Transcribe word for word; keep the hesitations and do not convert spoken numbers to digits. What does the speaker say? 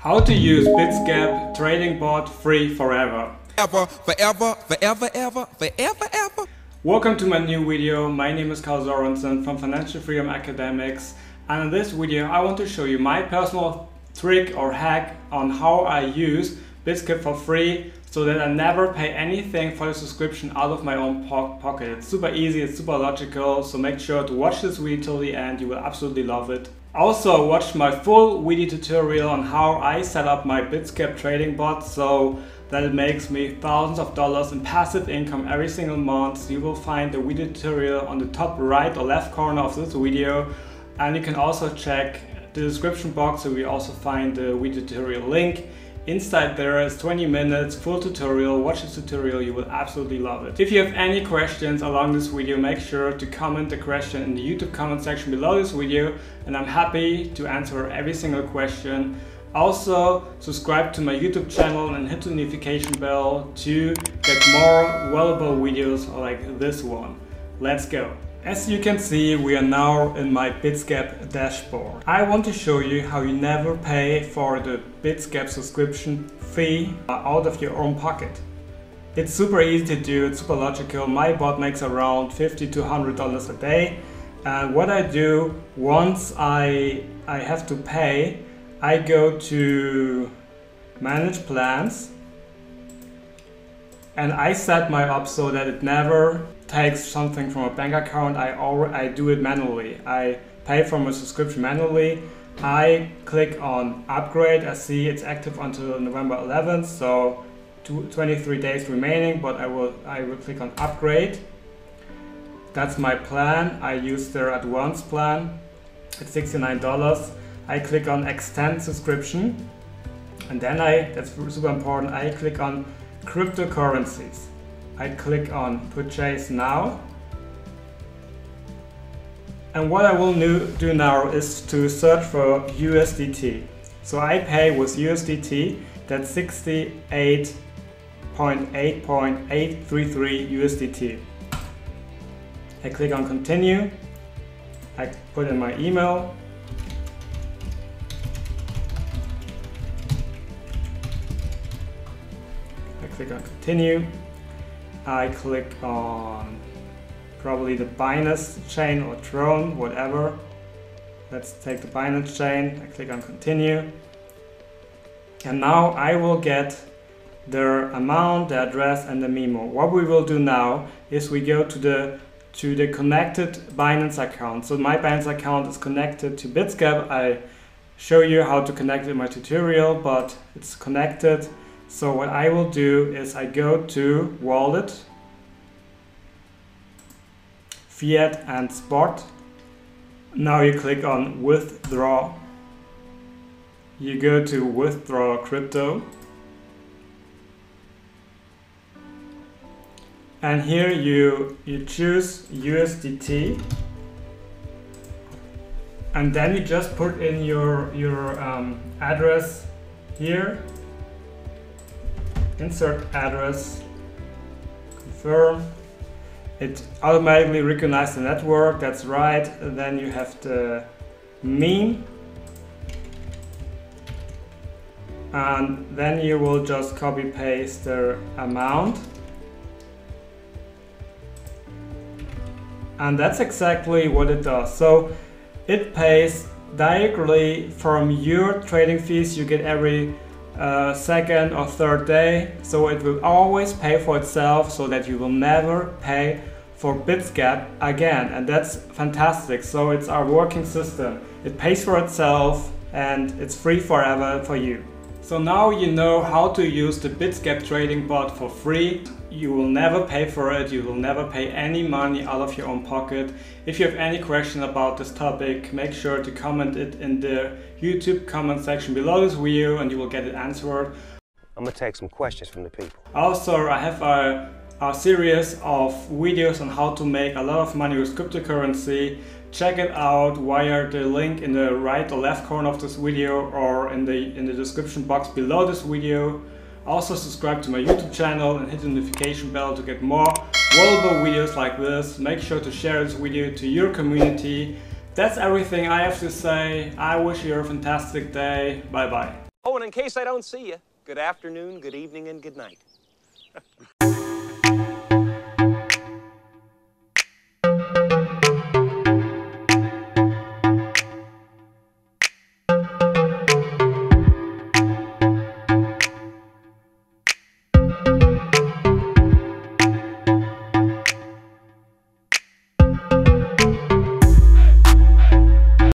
How to use Bitsgap trading bot free forever. Ever, forever, forever, ever, forever, ever. Welcome to my new video. My name is Carl Sörensen from Financial Freedom Academics, and in this video I want to show you my personal trick or hack on how I use Bitsgap for free so that I never pay anything for the subscription out of my own po pocket. It's super easy, it's super logical, so make sure to watch this video till the end. You will absolutely love it. Also watch my full video tutorial on how I set up my Bitsgap trading bot so that it makes me thousands of dollars in passive income every single month. You will find the video tutorial on the top right or left corner of this video, and you can also check the description box so we also find the video tutorial link. Inside there is twenty minutes full tutorial. Watch this tutorial, you will absolutely love it. If you have any questions along this video, make sure to comment the question in the YouTube comment section below this video, and I'm happy to answer every single question. Also, subscribe to my YouTube channel and hit the notification bell to get more valuable videos like this one. Let's go! As you can see, we are now in my Bitsgap dashboard. I want to show you how you never pay for the Bitsgap subscription fee out of your own pocket. It's super easy to do, it's super logical. My bot makes around fifty to one hundred dollars a day. And what I do, once I, I have to pay, I go to Manage Plans, and I set my up so that it never takes something from a bank account. I, already, I do it manually. I pay for my subscription manually. I click on upgrade. I see it's active until November eleventh, so twenty-three days remaining, but I will, I will click on upgrade. That's my plan. I use their advanced plan. It's sixty-nine dollars. I click on extend subscription, and then I, that's super important, I click on cryptocurrencies. I click on purchase now, and what I will do now is to search for U S D T. So I pay with U S D T, that's sixty-eight point eight eight three three U S D T. I click on continue, I put in my email, I click on continue. I click on probably the Binance chain or Tron, whatever. Let's take the Binance chain. I click on continue. And now I will get their amount, the address, and the memo. What we will do now is we go to the to the connected Binance account. So my Binance account is connected to Bitsgap. I show you how to connect in my tutorial, but it's connected. So what I will do is I go to wallet, fiat, and spot. Now you click on withdraw. You go to withdraw crypto. And here you, you choose U S D T. And then you just put in your, your um, address here. Insert address, confirm. It automatically recognizes the network, that's right. And then you have the meme. And then you will just copy paste the amount. And that's exactly what it does. So it pays directly from your trading fees you get every Uh, second or third day, so it will always pay for itself so that you will never pay for Bitsgap again, and that's fantastic. So it's our working system. It pays for itself and it's free forever for you. So now you know how to use the Bitsgap trading bot for free. You will never pay for it. You will never pay any money out of your own pocket. If you have any question about this topic, make sure to comment it in the YouTube comment section below this video and you will get it answered. I'm gonna take some questions from the people. Also, I have a, a series of videos on how to make a lot of money with cryptocurrency. Check it out via the link in the right or left corner of this video or in the, in the description box below this video. Also subscribe to my YouTube channel and hit the notification bell to get more valuable videos like this. Make sure to share this video to your community. That's everything I have to say. I wish you a fantastic day. Bye bye. and in case I don't see you, good afternoon, good evening, and good night.